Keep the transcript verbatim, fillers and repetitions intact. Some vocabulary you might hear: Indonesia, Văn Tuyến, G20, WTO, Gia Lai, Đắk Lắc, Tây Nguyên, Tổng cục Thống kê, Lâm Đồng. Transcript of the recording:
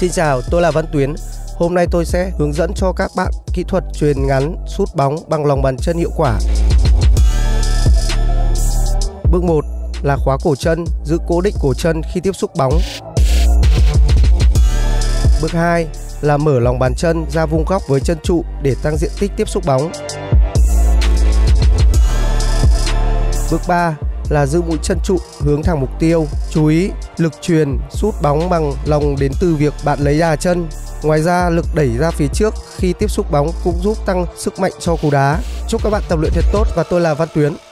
Xin chào, tôi là Văn Tuyến. Hôm nay tôi sẽ hướng dẫn cho các bạn kỹ thuật chuyền ngắn sút bóng bằng lòng bàn chân hiệu quả. Bước một là khóa cổ chân, giữ cố định cổ chân khi tiếp xúc bóng. Bước hai là mở lòng bàn chân ra vuông góc với chân trụ để tăng diện tích tiếp xúc bóng. Bước ba là giữ mũi chân trụ hướng thẳng mục tiêu. Chú ý, lực truyền sút bóng bằng lòng đến từ việc bạn lấy đà chân. Ngoài ra, lực đẩy ra phía trước khi tiếp xúc bóng cũng giúp tăng sức mạnh cho cú đá. Chúc các bạn tập luyện thật tốt và tôi là Văn Tuyến.